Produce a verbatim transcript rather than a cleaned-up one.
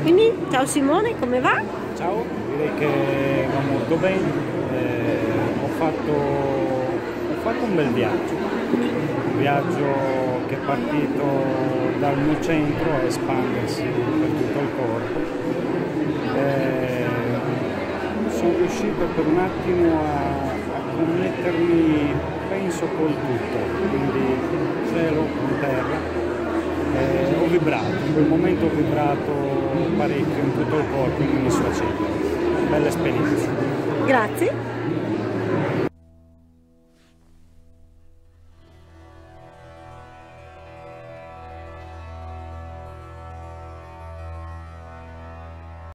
Quindi ciao Simone, come va? Ciao, direi che va molto bene, eh, ho, fatto, ho fatto un bel viaggio, un viaggio che è partito dal mio centro a espandersi per tutto il corpo. Eh, sono riuscito per un attimo a, a connettermi, penso, col tutto, quindi cielo con terra. Eh, ho vibrato, in quel momento ho vibrato parecchio in tutto il corpo, in ogni sua cellula. Bella esperienza. Grazie.